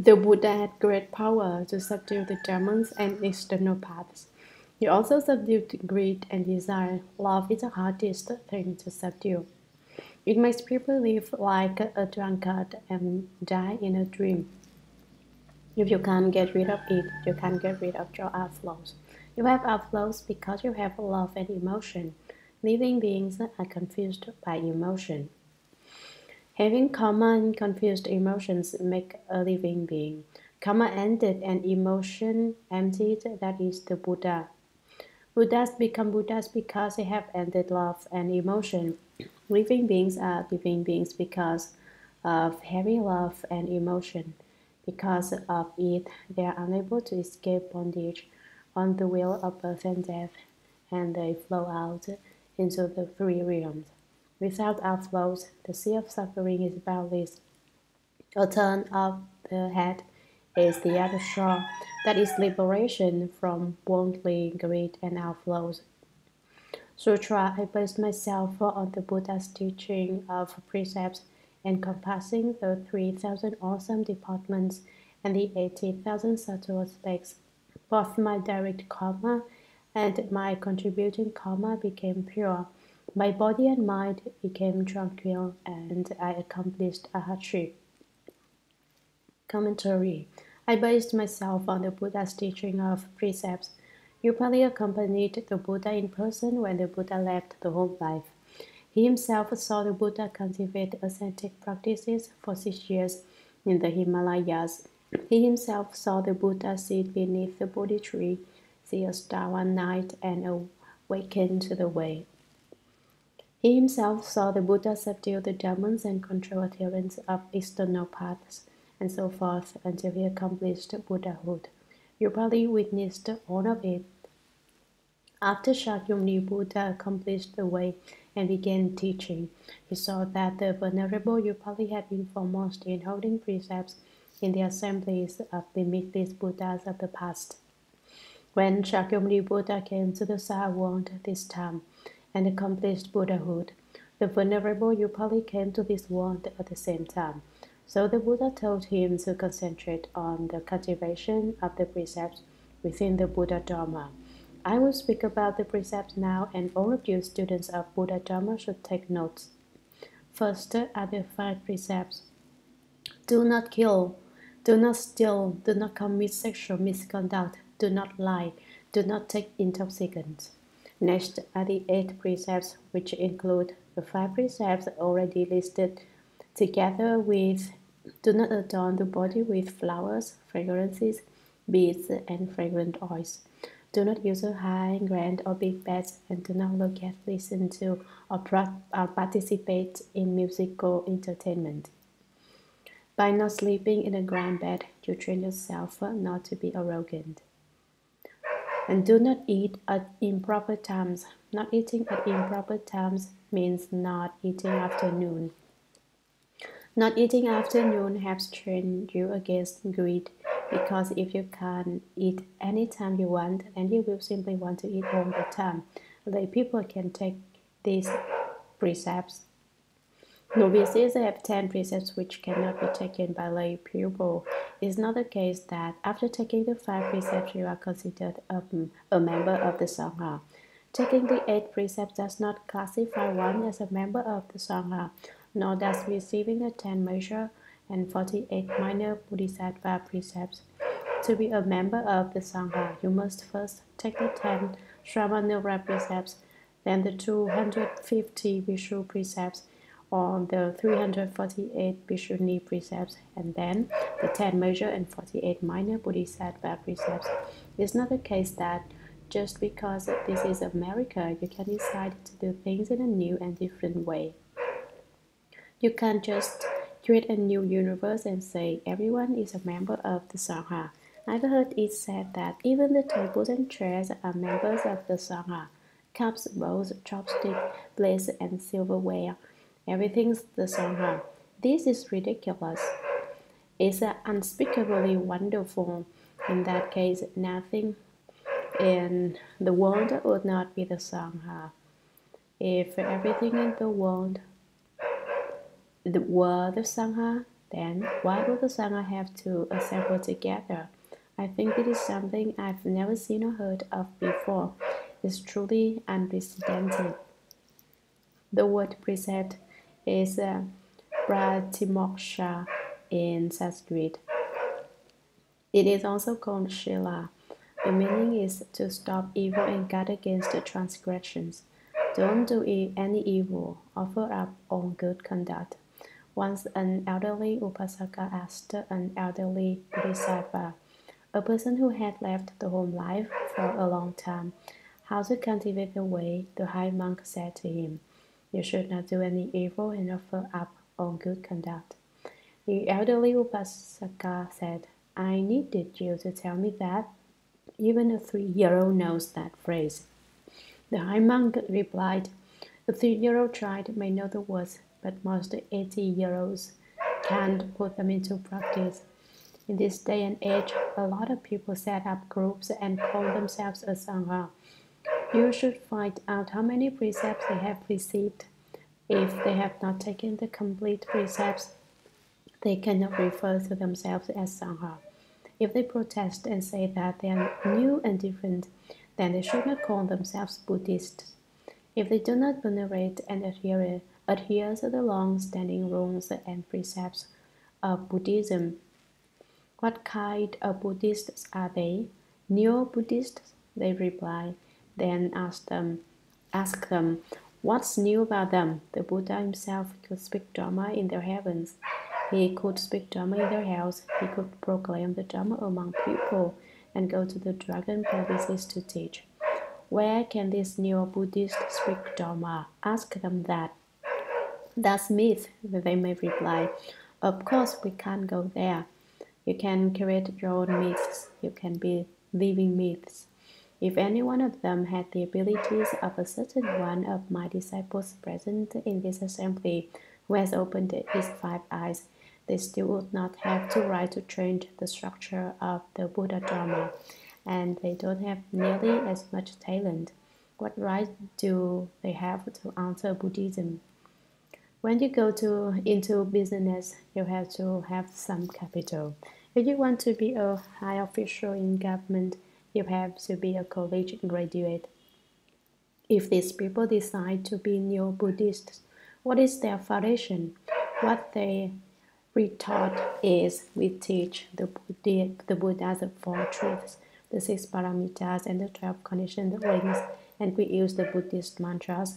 The Buddha had great power to subdue the demons and external paths. He also subdued greed and desire. Love is the hardest thing to subdue. It makes people live like a drunkard and die in a dream. If you can't get rid of it, you can't get rid of your outflows. You have outflows because you have love and emotion. Living beings are confused by emotion. Having karma and confused emotions make a living being. Karma-ended and emotion-emptied, that is the Buddha. Buddhas become Buddhas because they have ended love and emotion. Living beings are living beings because of having love and emotion. Because of it, they are unable to escape bondage on the wheel of birth and death, and they flow out into the three realms. Without outflows, the sea of suffering is boundless. A turn of the head is the other shore, that is liberation from worldly greed and outflows. Sutra, I base myself on the Buddha's teaching of precepts encompassing the 3,000 awesome departments and the 18,000 subtle aspects. Both my direct karma and my contributing karma became pure. My body and mind became tranquil, and I accomplished Ahatship. Commentary. I based myself on the Buddha's teaching of precepts. Upali accompanied the Buddha in person when the Buddha left the home life. He himself saw the Buddha cultivate ascetic practices for 6 years in the Himalayas. He himself saw the Buddha sit beneath the Bodhi tree, see a star one night, and awaken to the way. He himself saw the Buddha subdue the demons and control adherents of external paths, and so forth, until he accomplished Buddhahood. Upali witnessed all of it. After Shakyamuni Buddha accomplished the way and began teaching, he saw that the Venerable Upali had been foremost in holding precepts in the assemblies of the meatless Buddhas of the past. When Shakyamuni Buddha came to the Saha world this time, and accomplished Buddhahood, the Venerable Upali came to this world at the same time. So the Buddha told him to concentrate on the cultivation of the precepts within the Buddha Dharma. I will speak about the precepts now, and all of you students of Buddha Dharma should take notes. First are the 5 precepts. Do not kill, do not steal, do not commit sexual misconduct, do not lie, do not take intoxicants. Next are the 8 precepts, which include the 5 precepts already listed, together with do not adorn the body with flowers, fragrances, beads, and fragrant oils. Do not use a high, grand, or big beds, and do not look at, listen to, or participate in musical entertainment. By not sleeping in a grand bed, you train yourself not to be arrogant. And do not eat at improper times. Not eating at improper times means not eating after noon. Not eating after noon has trained you against greed, because if you can eat any time you want, then you will simply want to eat all the time. Lay people can take these precepts. Novices have 10 precepts which cannot be taken by lay people. It's not the case that after taking the 5 precepts you are considered a member of the Sangha. Taking the 8 precepts does not classify one as a member of the Sangha, nor does receiving the 10 major and 48 minor Bodhisattva precepts. To be a member of the Sangha, you must first take the 10 Shramanera precepts, then the 250 Vishu precepts, on the 348 bhikshuni precepts, and then the 10 major and 48 minor Bodhisattva precepts. It's not the case that just because this is America, you can decide to do things in a new and different way. You can't just create a new universe and say everyone is a member of the Sangha. I've heard it said that even the tables and chairs are members of the Sangha. Cups, bowls, chopsticks, plates, and silverware. Everything's the Sangha. This is ridiculous. It's unspeakably wonderful. In that case, nothing in the world would not be the Sangha. If everything in the world were the Sangha, Then why would the Sangha have to assemble together? I think it is something I've never seen or heard of before. It's truly unprecedented. The word precept is Pratimoksha in Sanskrit. It is also called Shila. The meaning is to stop evil and guard against the transgressions. Don't do any evil. Offer up all good conduct. Once an elderly Upasaka asked an elderly Bodhisattva, a person who had left the home life for a long time, how to cultivate the way. The high monk said to him, "You should not do any evil and offer up all good conduct." The elderly Upasaka said, "I needed you to tell me that. Even a 3-year-old knows that phrase." The high monk replied, "A 3-year-old child may know the words, but most 80-year-olds can't put them into practice. In this day and age, a lot of people set up groups and call themselves a Sangha. You should find out how many precepts they have received. If they have not taken the complete precepts, they cannot refer to themselves as Sangha. If they protest and say that they are new and different, then they should not call themselves Buddhists. If they do not venerate and adhere to the long-standing rules and precepts of Buddhism, what kind of Buddhists are they? Neo-Buddhists?" They reply. Then ask them, what's new about them? The Buddha himself could speak Dharma in their heavens. He could speak Dharma in their house. He could proclaim the Dharma among people and go to the dragon palaces to teach. Where can these neo-Buddhists speak Dharma? Ask them that. That's myth, they may reply. Of course, we can't go there. You can create your own myths. You can be living myths. If any one of them had the abilities of a certain one of my disciples present in this assembly, who has opened his 5 eyes, they still would not have the right to change the structure of the Buddha Dharma, and they don't have nearly as much talent. What right do they have to answer Buddhism? When you go into business, you have to have some capital. If you want to be a high official in government, you have to be a college graduate. If these people decide to be neo-Buddhists, what is their foundation? What they retort is, we teach the Buddha's 4 truths, the 6 paramitas and the 12 conditioned rings, and we use the Buddhist mantras.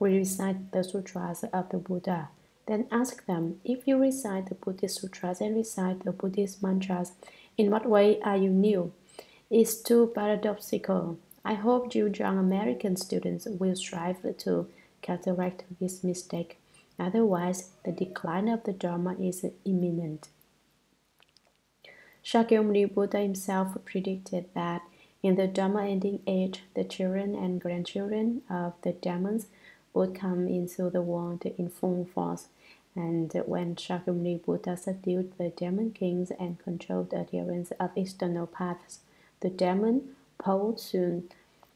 We recite the sutras of the Buddha. Then ask them, if you recite the Buddhist sutras and recite the Buddhist mantras, in what way are you new? It's too paradoxical. I hope you young American students will strive to counteract this mistake. Otherwise, the decline of the Dharma is imminent. Shakyamuni Buddha himself predicted that in the Dharma ending age, the children and grandchildren of the Dharmas would come into the world in full force, and when Shakyamuni Buddha subdued the demon kings and controlled the adherence of external paths, the demon Paul soon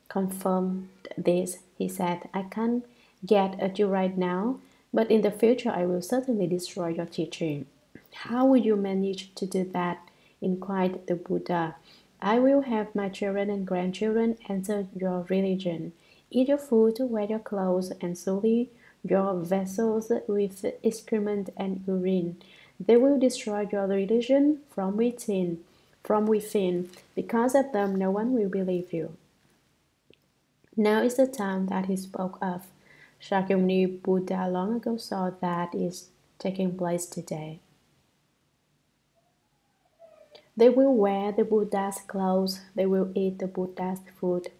confirmed this. He said, "I can't get at you right now, but in the future I will certainly destroy your teaching." "How will you manage to do that?" inquired the Buddha. "I will have my children and grandchildren enter your religion, eat your food, wear your clothes, and sully your vessels with excrement and urine. They will destroy your religion from within. Because of them, no one will believe you." Now is the time that he spoke of. Shakyamuni Buddha long ago saw that is taking place today. They will wear the Buddha's clothes, they will eat the Buddha's food.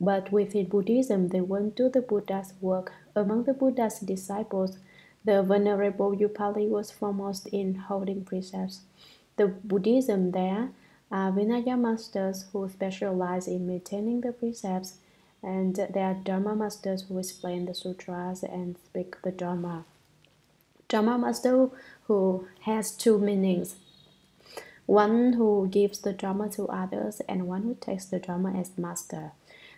But within Buddhism, they won't do the Buddha's work. Among the Buddha's disciples, the Venerable Upali was foremost in holding precepts. The Buddhism there are Vinaya masters who specialize in maintaining the precepts, and there are Dharma masters who explain the sutras and speak the Dharma. Dharma master who has 2 meanings. One who gives the Dharma to others and one who takes the Dharma as master.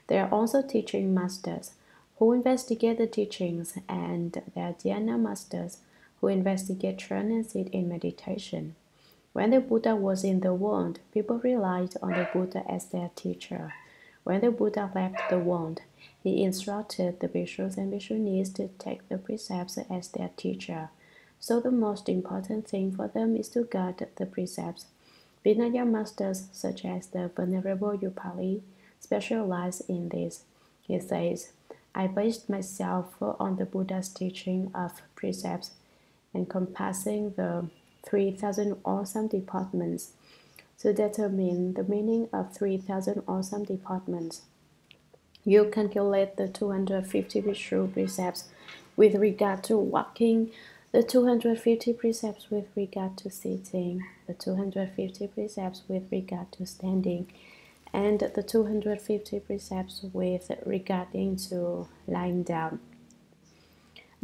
There are also teaching masters who investigate the teachings, and there are Dhyana masters who investigate trend and sit in meditation. When the Buddha was in the world, people relied on the Buddha as their teacher. When the Buddha left the world, he instructed the bhikshus and bhikshunis to take the precepts as their teacher. So the most important thing for them is to guard the precepts. Vinaya masters, such as the Venerable Upali, specialize in this. He says, I based myself on the Buddha's teaching of precepts, encompassing the 3,000 awesome departments, to determine the meaning of 3,000 awesome departments. You calculate the 250 Vishu precepts with regard to walking, the 250 precepts with regard to sitting, the 250 precepts with regard to standing, and the 250 precepts with regarding to lying down.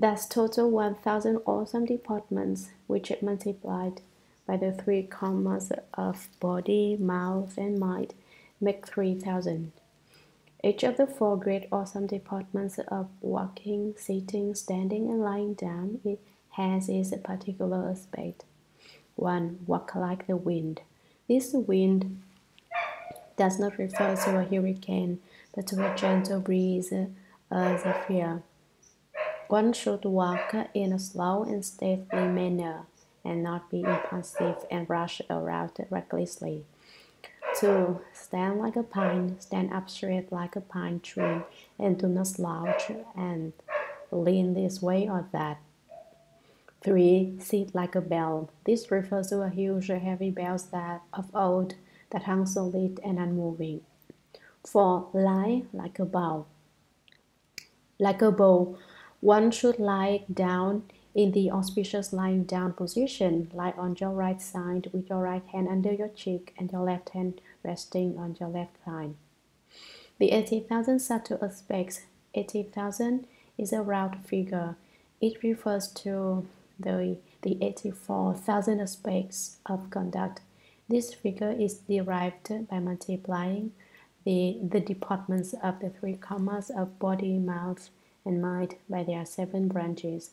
That's total 1,000 awesome departments, which multiplied by the 3 commas of body, mouth, and mind make 3,000. Each of the 4 great awesome departments of walking, sitting, standing, and lying down it has its particular aspect. 1. Walk like the wind. This wind does not refer to a hurricane, but to a gentle breeze, a zephyr. One should walk in a slow and stately manner, and not be impulsive and rush around recklessly. 2. Stand like a pine. Stand up straight like a pine tree, and do not slouch and lean this way or that. 3. Sit like a bell. This refers to a huge, heavy bell that of old that hung solid and unmoving. 4. Lie like a bow. One should lie down in the auspicious lying down position. Lie on your right side with your right hand under your cheek and your left hand resting on your left thigh. The 80,000 subtle aspects. 80,000 is a round figure. It refers to the 84,000 aspects of conduct. This figure is derived by multiplying the departments of the 3 commas of body, mouth, and mind by their 7 branches: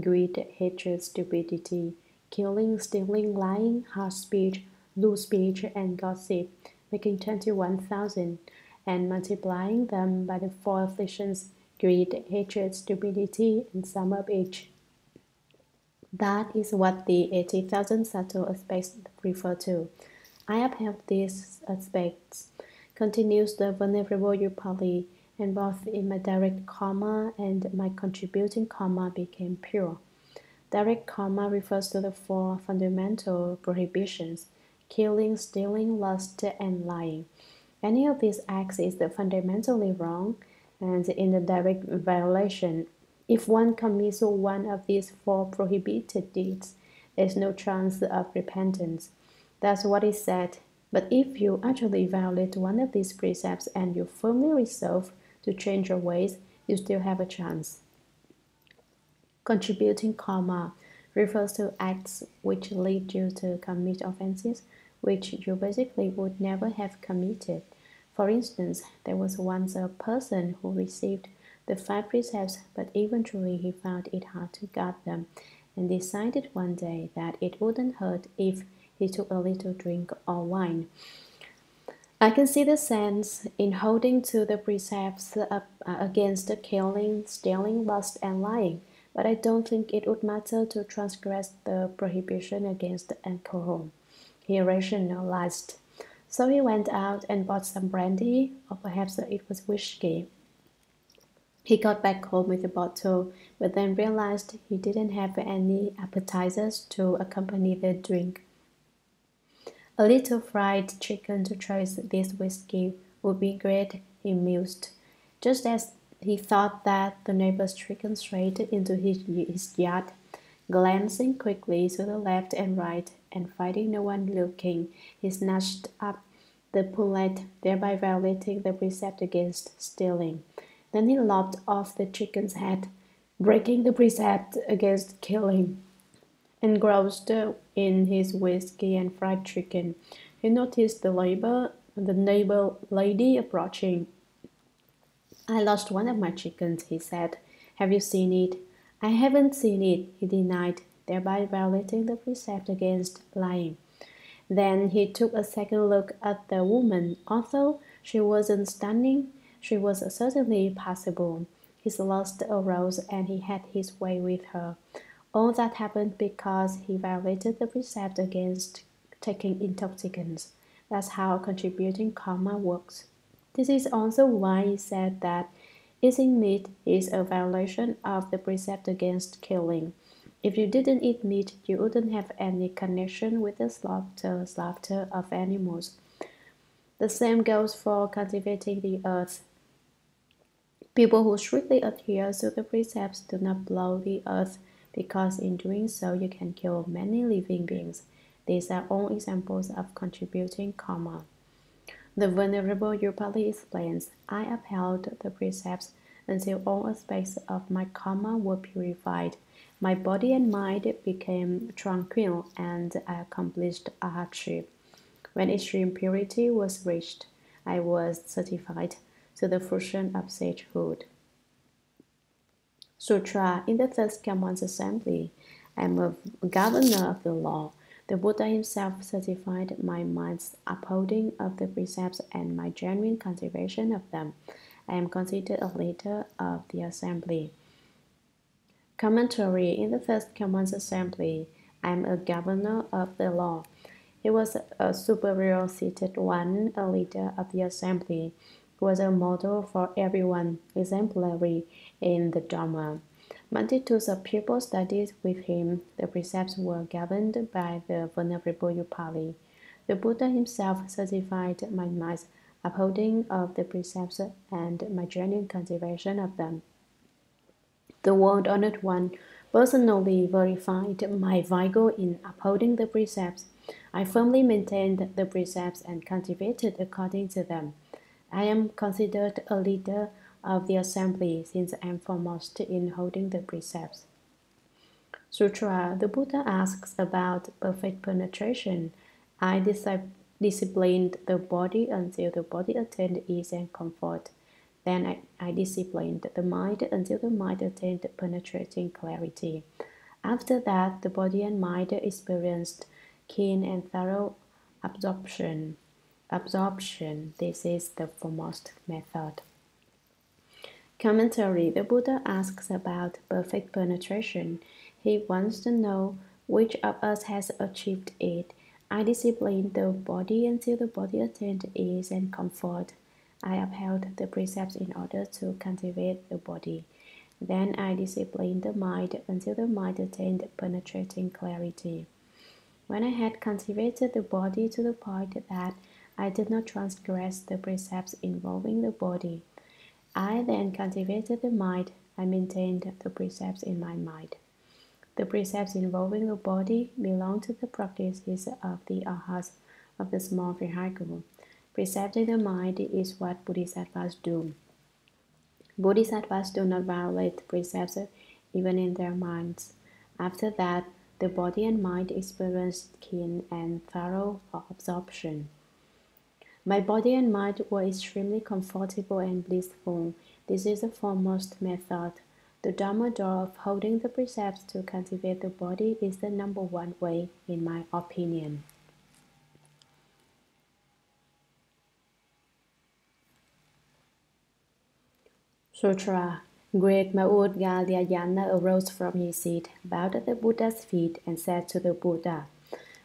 greed, hatred, stupidity, killing, stealing, lying, hard speech, loose speech, and gossip, making 21,000, and multiplying them by the 4 afflictions, greed, hatred, stupidity, and sum of each. That is what the 80,000 subtle aspects refer to. I upheld these aspects, continues the Venerable Upali, and both in my direct karma and my contributing karma became pure. Direct karma refers to the 4 fundamental prohibitions: killing, stealing, lust, and lying. Any of these acts is fundamentally wrong and in a direct violation. If one commits one of these 4 prohibited deeds, there is no chance of repentance. That's what is said. But if you actually violate one of these precepts and you firmly resolve to change your ways, you still have a chance. Contributing karma refers to acts which lead you to commit offenses which you basically would never have committed. For instance, there was once a person who received the 5 precepts, but eventually he found it hard to guard them and decided one day that it wouldn't hurt if he took a little drink or wine. I can see the sense in holding to the precepts against killing, stealing, lust, and lying, but I don't think it would matter to transgress the prohibition against alcohol. He rationalized. So he went out and bought some brandy, or perhaps it was whiskey. He got back home with a bottle, but then realized he didn't have any appetizers to accompany the drink. A little fried chicken to trace this whiskey would be great, he mused, just as he thought that the neighbor's chicken strayed into his yard, glancing quickly to the left and right, and finding no one looking, he snatched up the pullet, thereby violating the precept against stealing. Then he lopped off the chicken's head, breaking the precept against killing. Engrossed in his whiskey and fried chicken, he noticed the neighbor lady approaching. "I lost one of my chickens," he said. "Have you seen it?" "I haven't seen it," he denied, thereby violating the precept against lying. Then he took a second look at the woman. Although she wasn't stunning, she was certainly passable. His lust arose and he had his way with her. All that happened because he violated the precept against taking intoxicants. That's how contributing karma works. This is also why he said that eating meat is a violation of the precept against killing. If you didn't eat meat, you wouldn't have any connection with the slaughter of animals. The same goes for cultivating the earth. People who strictly adhere to the precepts do not blow the earth, because in doing so you can kill many living beings. These are all examples of contributing karma. The Venerable Upali explains, I upheld the precepts until all aspects of my karma were purified. My body and mind became tranquil and I accomplished Ahatship. When extreme purity was reached, I was certified to the fruition of sagehood. Sutra. In the third Khammon's assembly, I am a governor of the law. The Buddha himself certified my mind's upholding of the precepts and my genuine cultivation of them. I am considered a leader of the assembly. Commentary. In the first Khammon's assembly, I am a governor of the law. He was a superior seated one, a leader of the assembly. He was a model for everyone, exemplary in the Dharma. Multitudes of people studied with him. The precepts were governed by the Venerable Upali. The Buddha himself certified my mind's upholding of the precepts and my genuine cultivation of them. The World Honored One personally verified my vigor in upholding the precepts. I firmly maintained the precepts and cultivated according to them. I am considered a leader of the assembly since I am foremost in holding the precepts. Sutra. The Buddha asks about perfect penetration. I disciplined the body until the body attained ease and comfort. Then I disciplined the mind until the mind attained penetrating clarity. After that, the body and mind experienced keen and thorough absorption. This is the foremost method. Commentary. The Buddha asks about perfect penetration. He wants to know which of us has achieved it. I disciplined the body until the body attained ease and comfort. I upheld the precepts in order to cultivate the body. Then I disciplined the mind until the mind attained penetrating clarity. When I had cultivated the body to the point that I did not transgress the precepts involving the body, I then cultivated the mind. I maintained the precepts in my mind. The precepts involving the body belong to the practices of the Arhats of the small vehicle. Precepting the mind is what Bodhisattvas do. Bodhisattvas do not violate precepts even in their minds. After that, the body and mind experienced keen and thorough absorption. My body and mind were extremely comfortable and blissful. This is the foremost method. The Dharma door of holding the precepts to cultivate the body is the number one way, in my opinion. Sutra. Great Maudgalyayana arose from his seat, bowed at the Buddha's feet, and said to the Buddha,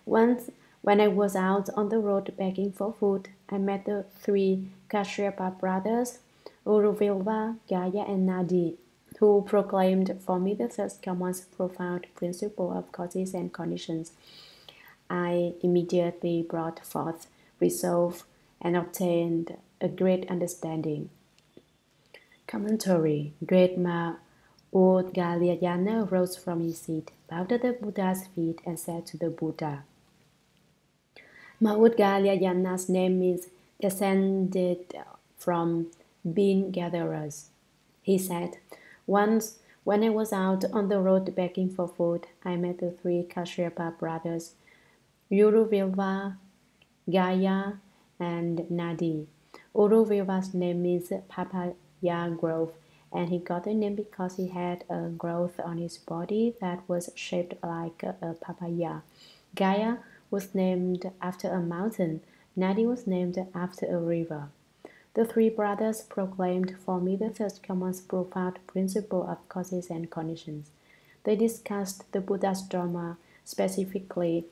"Once, when I was out on the road begging for food, I met the three Kashyapa brothers, Uruvilva, Gaya, and Nadi, who proclaimed for me the Third Khammon's profound principle of causes and conditions. I immediately brought forth resolve and obtained a great understanding." Commentary. Great Maudgalyayana rose from his seat, bowed at the Buddha's feet, and said to the Buddha, Maudgalyayana's name means descended from bean gatherers. He said, "Once, when I was out on the road begging for food, I met the three Kashyapa brothers, Uruvilva, Gaya, and Nadi. Uruvilva's name means papaya grove, And he got the name because he had a growth on his body that was shaped like a papaya. Gaya was named after a mountain. Nadi was named after a river. The three brothers proclaimed for me the Third Command's profound principle of causes and conditions. They discussed the Buddha's Dharma, specifically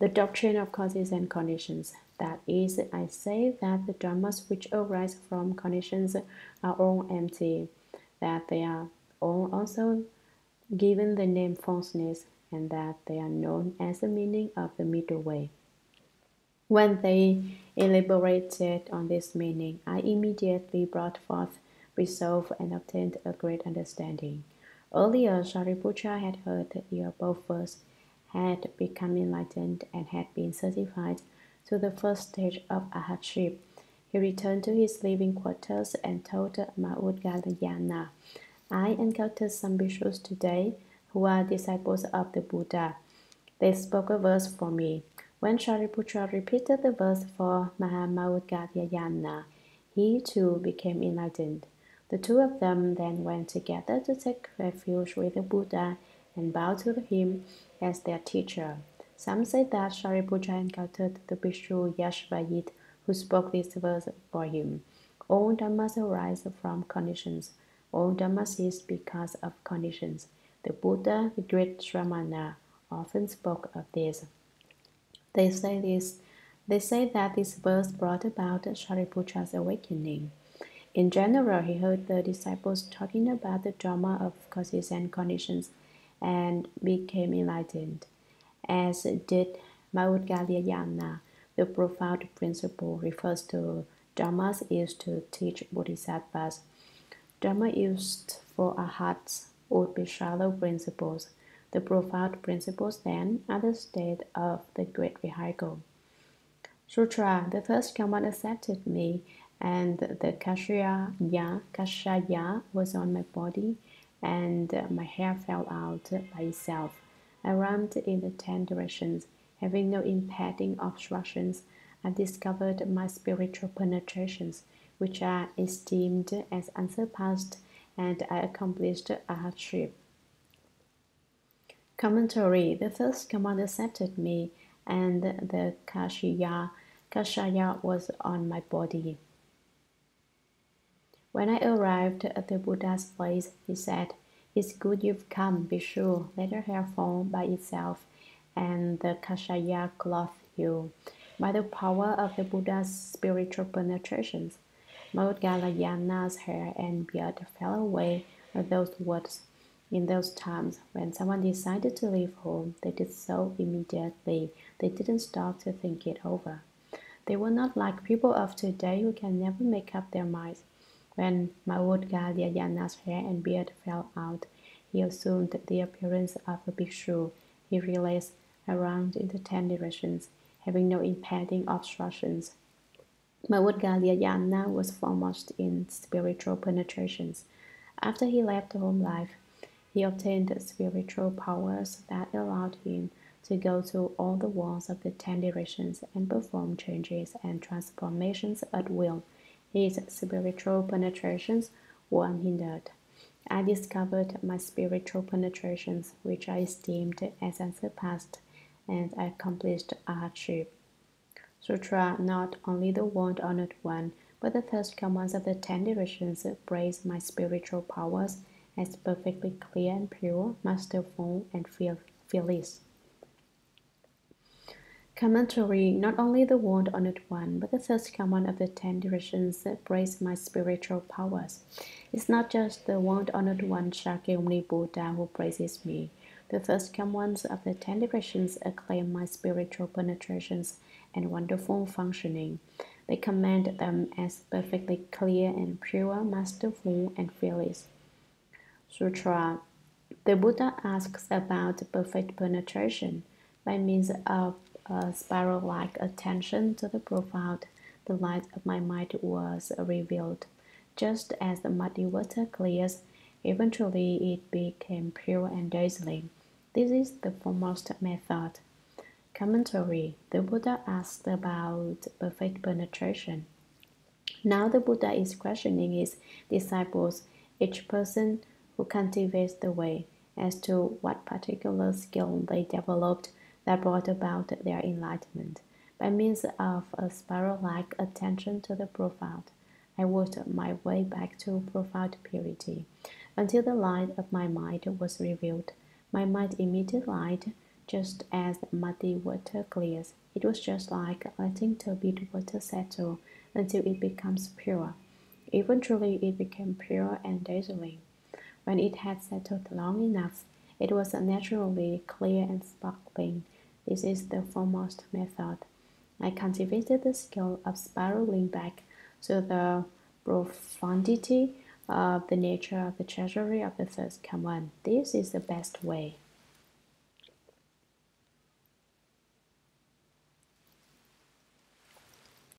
the doctrine of causes and conditions. That is, I say that the dhammas which arise from conditions are all empty, that they are all also given the name falseness, and that they are known as the meaning of the middle way. When they elaborated on this meaning, I immediately brought forth resolve and obtained a great understanding. Earlier, Sariputra had heard the above verse, had become enlightened, and had been certified to the first stage of Ahatship. He returned to his living quarters and told Maudgalyayana, I encountered some Bhikshus today who are disciples of the Buddha. They spoke a verse for me. When Shariputra repeated the verse for Maudgalyayana, he too became enlightened. The two of them then went together to take refuge with the Buddha and bow to him as their teacher. Some say that Shariputra encountered the Bishu Yashvayit, who spoke this verse for him. All dhammas arise from conditions. All dhammas cease because of conditions. The Buddha, the great Shramana, often spoke of this. They say that this verse brought about Shariputra's awakening. In general, he heard the disciples talking about the Dharma of causes and conditions and became enlightened, as did Maudgalyayana. The profound principle refers to dhammas used to teach bodhisattvas. Dhamma used for arhats would be shallow principles. The profound principles, then, are the state of the great vehicle. Sutra, the First Command accepted me, and the kashaya was on my body, and my hair fell out by itself. I rammed in the 10 directions, having no impeding obstructions. I discovered my spiritual penetrations, which are esteemed as unsurpassed, and I accomplished Ahatship. Commentary. The First Command accepted me, and the kashaya was on my body. When I arrived at the Buddha's place, he said, It's good you've come, Bishu. Let your hair fall by itself, and the kashaya clothe you. By the power of the Buddha's spiritual penetrations, Maudgalayana's hair and beard fell away at those words. In those times, when someone decided to leave home, they did so immediately. They didn't stop to think it over. They were not like people of today who can never make up their minds. When Maudgalyayana's hair and beard fell out, he assumed the appearance of a bhikshu. He relays around in the 10 directions, having no impeding obstructions. Maudgalyayana was foremost in spiritual penetrations. After he left home life, he obtained spiritual powers that allowed him to go to all the walls of the 10 directions and perform changes and transformations at will. His spiritual penetrations were unhindered. I discovered my spiritual penetrations, which I esteemed as unsurpassed, and I accomplished Ahatship. Sutra, not only the one honored one, but the First Commands of the 10 directions praise my spiritual powers as perfectly clear and pure, masterful, and fearless. Commentary, not only the one honored one, but the First Command of the 10 directions that praise my spiritual powers. It's not just the one honored one, Shakyamuni Buddha, who praises me. The First Commands of the 10 directions acclaim my spiritual penetrations and wonderful functioning. They commend them as perfectly clear and pure, masterful, and fearless. Sutra. The Buddha asks about perfect penetration by means of a spiral-like attention to the profound. The light of my mind was revealed. Just as the muddy water clears, eventually it became pure and dazzling. This is the foremost method. Commentary. The Buddha asked about perfect penetration. Now the Buddha is questioning his disciples each person who cultivates the way as to what particular skill they developed that brought about their enlightenment. By means of a spiral-like attention to the profound, I worked my way back to profound purity, until the light of my mind was revealed. My mind emitted light, just as muddy water clears. It was just like letting turbid water settle until it becomes pure. Eventually it became pure and dazzling. When it had settled long enough, it was naturally clear and sparkling. This is the foremost method. I cultivated the skill of spiraling back to the profundity of the nature of the treasury of the first command. This is the best way.